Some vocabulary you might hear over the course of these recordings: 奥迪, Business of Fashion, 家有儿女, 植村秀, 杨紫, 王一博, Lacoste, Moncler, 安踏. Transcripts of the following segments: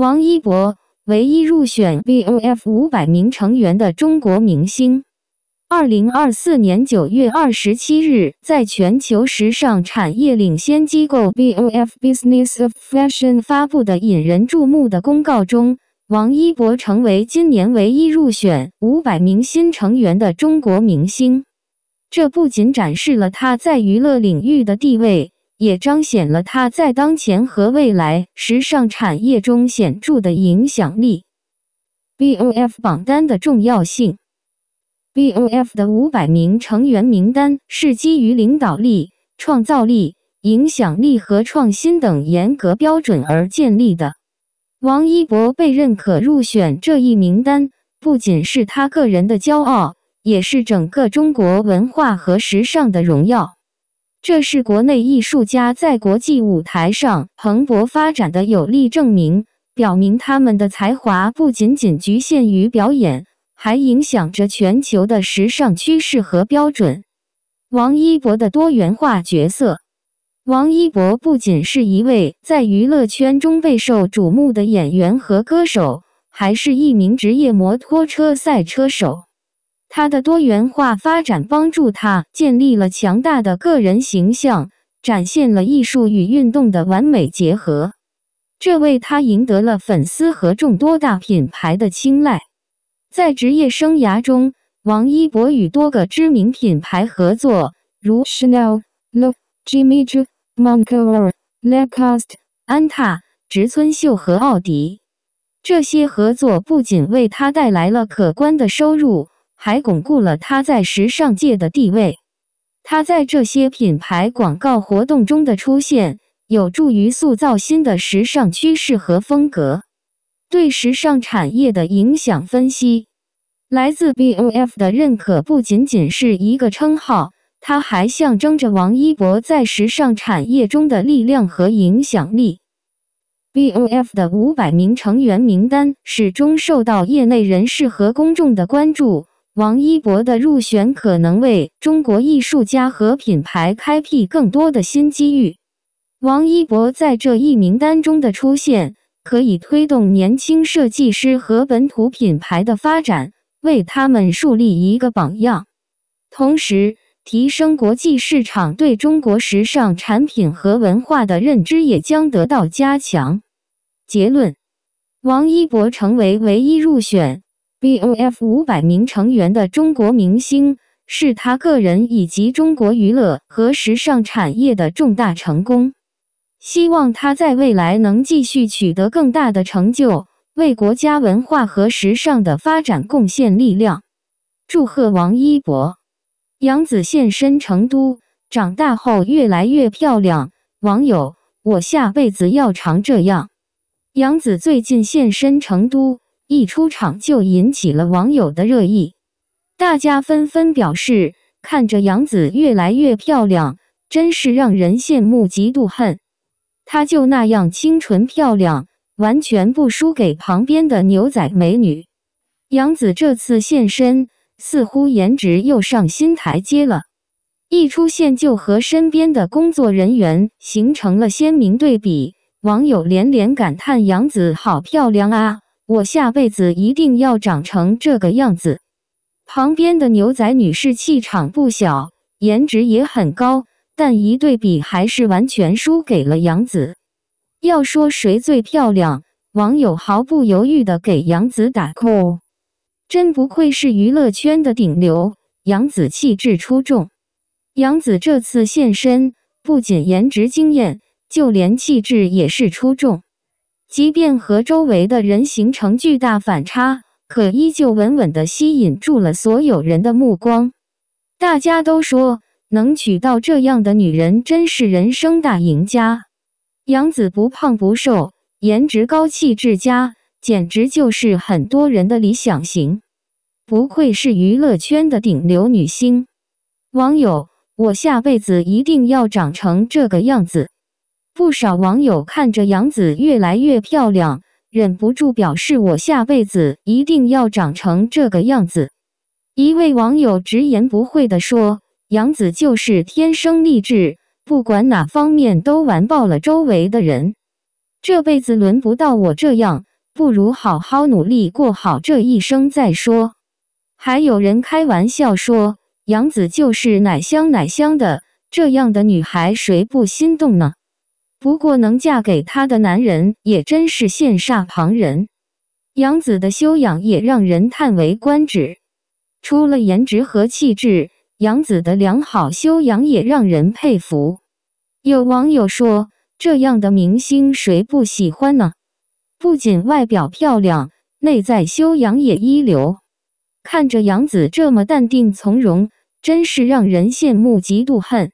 王一博，唯一入选 BOF500 名成员的中国明星。 2024年9月27日，在全球时尚产业领先机构 BOF Business of Fashion 发布的引人注目的公告中，王一博成为今年唯一入选500名新成员的中国明星。这不仅展示了他在娱乐领域的地位，也彰显了他在当前和未来时尚产业中显著的影响力。BOF 榜单的重要性。 BOF 的500名成员名单是基于领导力、创造力、影响力和创新等严格标准而建立的。王一博被认可入选这一名单，不仅是他个人的骄傲，也是整个中国文化和时尚的荣耀。这是国内艺术家在国际舞台上蓬勃发展的有力证明，表明他们的才华不仅仅局限于表演。 还影响着全球的时尚趋势和标准。王一博的多元化角色。王一博不仅是一位在娱乐圈中备受瞩目的演员和歌手，还是一名职业摩托车赛车手。他的多元化发展帮助他建立了强大的个人形象，展现了艺术与运动的完美结合，这为他赢得了粉丝和众多大品牌的青睐。 在职业生涯中，王一博与多个知名品牌合作，如 Chanel、Loewe、Jimmy Choo、Moncler、Lacoste、安踏、植村秀和奥迪。这些合作不仅为他带来了可观的收入，还巩固了他在时尚界的地位。他在这些品牌广告活动中的出现，有助于塑造新的时尚趋势和风格。 对时尚产业的影响分析，来自 BOF 的认可不仅仅是一个称号，它还象征着王一博在时尚产业中的力量和影响力。BOF 的500名成员名单始终受到业内人士和公众的关注，王一博的入选可能为中国艺术家和品牌开辟更多的新机遇。王一博在这一名单中的出现， 可以推动年轻设计师和本土品牌的发展，为他们树立一个榜样，同时提升国际市场对中国时尚产品和文化的认知也将得到加强。结论：王一博成为唯一入选 BOF 500名成员的中国明星，是他个人以及中国娱乐和时尚产业的重大成功。 希望他在未来能继续取得更大的成就，为国家文化和时尚的发展贡献力量。祝贺王一博！杨紫现身成都，长大后越来越漂亮。网友：我下辈子要常这样。杨紫最近现身成都，一出场就引起了网友的热议，大家纷纷表示，看着杨紫越来越漂亮，真是让人羡慕嫉妒恨。 她就那样清纯漂亮，完全不输给旁边的牛仔美女。杨紫这次现身，似乎颜值又上新台阶了，一出现就和身边的工作人员形成了鲜明对比。网友连连感叹：“杨紫好漂亮啊！我下辈子一定要长成这个样子。”旁边的牛仔女士气场不小，颜值也很高。 但一对比，还是完全输给了杨紫。要说谁最漂亮，网友毫不犹豫地给杨紫打 call。真不愧是娱乐圈的顶流，杨紫气质出众。杨紫这次现身，不仅颜值惊艳，就连气质也是出众。即便和周围的人形成巨大反差，可依旧稳稳地吸引住了所有人的目光。大家都说， 能娶到这样的女人，真是人生大赢家。杨紫不胖不瘦，颜值高，气质佳，简直就是很多人的理想型。不愧是娱乐圈的顶流女星。网友：我下辈子一定要长成这个样子。不少网友看着杨紫越来越漂亮，忍不住表示：“我下辈子一定要长成这个样子。”一位网友直言不讳地说： 杨紫就是天生丽质，不管哪方面都完爆了周围的人。这辈子轮不到我这样，不如好好努力过好这一生再说。”还有人开玩笑说，杨紫就是奶香奶香的，这样的女孩谁不心动呢？不过能嫁给她的男人也真是羡煞旁人。杨紫的修养也让人叹为观止。除了颜值和气质，杨紫的良好修养也让人佩服。有网友说，这样的明星谁不喜欢呢？不仅外表漂亮，内在修养也一流。看着杨紫这么淡定从容，真是让人羡慕嫉妒恨。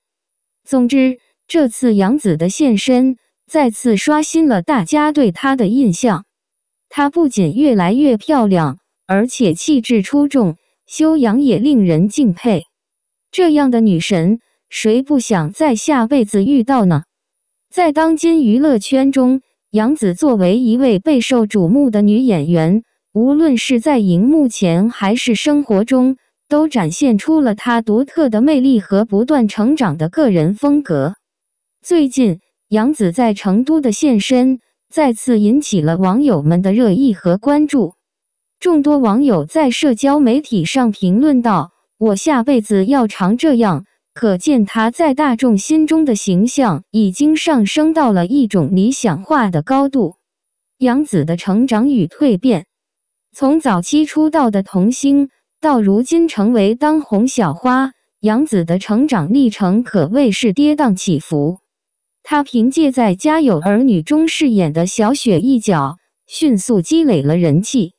总之，这次杨紫的现身，再次刷新了大家对她的印象。她不仅越来越漂亮，而且气质出众，修养也令人敬佩。这样的女神，谁不想在下辈子遇到呢？在当今娱乐圈中，杨紫作为一位备受瞩目的女演员，无论是在荧幕前还是生活中，都展现出了她独特的魅力和不断成长的个人风格。最近，杨紫在成都的现身，再次引起了网友们的热议和关注。众多网友在社交媒体上评论道：“我下辈子要常这样。”可见她在大众心中的形象已经上升到了一种理想化的高度。杨紫的成长与蜕变，从早期出道的童星到如今成为当红小花，杨紫的成长历程可谓是跌宕起伏。她凭借在《家有儿女》中饰演的小雪一角，迅速积累了人气。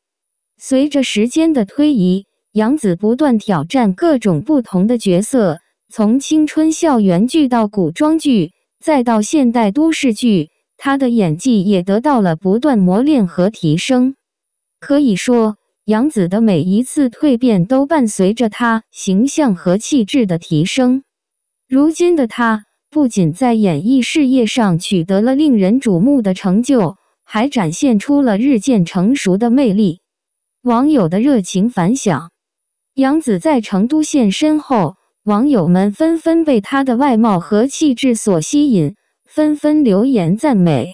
随着时间的推移，杨紫不断挑战各种不同的角色，从青春校园剧到古装剧，再到现代都市剧，她的演技也得到了不断磨练和提升。可以说，杨紫的每一次蜕变都伴随着她形象和气质的提升。如今的她，不仅在演艺事业上取得了令人瞩目的成就，还展现出了日渐成熟的魅力。网友的热情反响，杨紫在成都现身后，网友们纷纷被她的外貌和气质所吸引，纷纷留言赞美。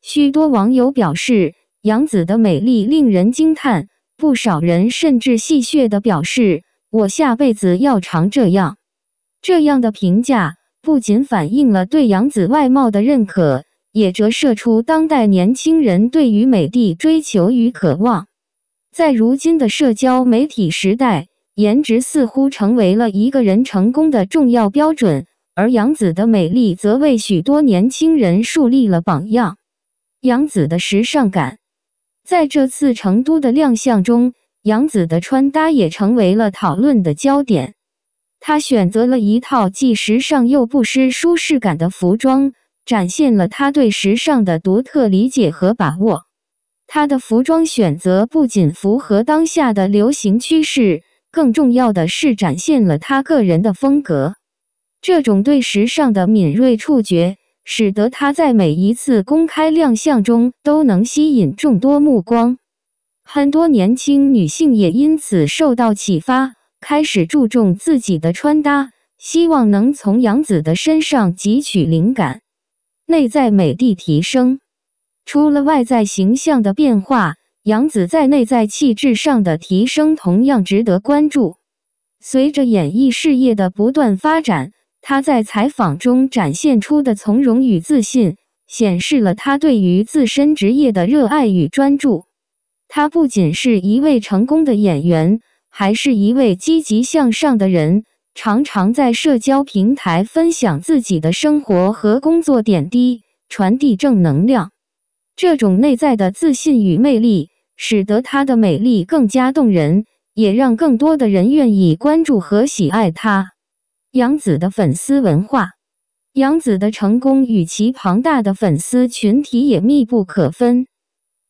许多网友表示，杨紫的美丽令人惊叹，不少人甚至戏谑地表示，我下辈子要常这样。这样的评价不仅反映了对杨紫外貌的认可，也折射出当代年轻人对于美的追求与渴望。在如今的社交媒体时代，颜值似乎成为了一个人成功的重要标准，而杨紫的美丽则为许多年轻人树立了榜样。杨紫的时尚感，在这次成都的亮相中，杨紫的穿搭也成为了讨论的焦点。她选择了一套既时尚又不失舒适感的服装，展现了她对时尚的独特理解和把握。她的服装选择不仅符合当下的流行趋势，更重要的是展现了她个人的风格。这种对时尚的敏锐触觉，使得她在每一次公开亮相中都能吸引众多目光。很多年轻女性也因此受到启发，开始注重自己的穿搭，希望能从杨紫的身上汲取灵感。内在美的提升，除了外在形象的变化，杨紫在内在气质上的提升同样值得关注。随着演艺事业的不断发展，她在采访中展现出的从容与自信，显示了她对于自身职业的热爱与专注。她不仅是一位成功的演员，还是一位积极向上的人，常常在社交平台分享自己的生活和工作点滴，传递正能量。这种内在的自信与魅力，使得她的美丽更加动人，也让更多的人愿意关注和喜爱她。杨紫的粉丝文化，杨紫的成功与其庞大的粉丝群体也密不可分。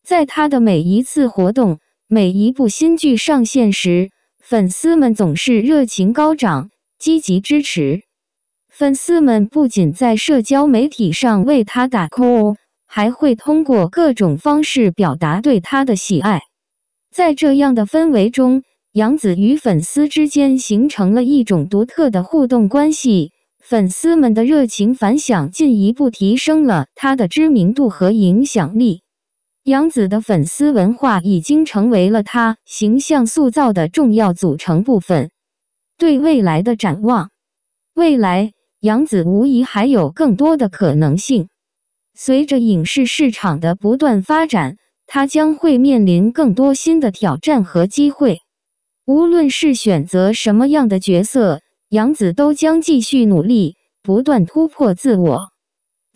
在她的每一次活动、每一部新剧上线时，粉丝们总是热情高涨，积极支持。粉丝们不仅在社交媒体上为她打 call，还会通过各种方式表达对她的喜爱。在这样的氛围中，杨紫与粉丝之间形成了一种独特的互动关系，粉丝们的热情反响进一步提升了她的知名度和影响力。杨紫的粉丝文化已经成为了她形象塑造的重要组成部分。对未来的展望，未来杨紫无疑还有更多的可能性。随着影视市场的不断发展，她将会面临更多新的挑战和机会。无论是选择什么样的角色，杨紫都将继续努力，不断突破自我。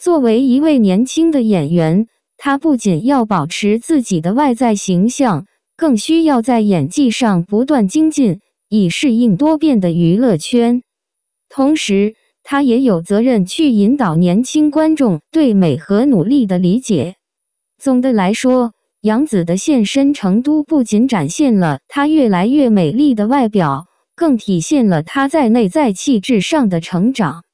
作为一位年轻的演员， 他不仅要保持自己的外在形象，更需要在演技上不断精进，以适应多变的娱乐圈。同时，他也有责任去引导年轻观众对美和努力的理解。总的来说，杨紫的现身成都不仅展现了她越来越美丽的外表，更体现了她在内在气质上的成长。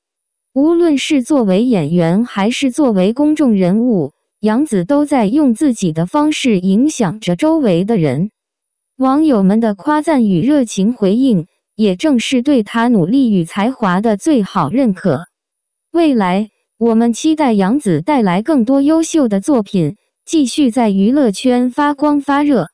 无论是作为演员，还是作为公众人物， 杨紫都在用自己的方式影响着周围的人，网友们的夸赞与热情回应，也正是对她努力与才华的最好认可。未来，我们期待杨紫带来更多优秀的作品，继续在娱乐圈发光发热。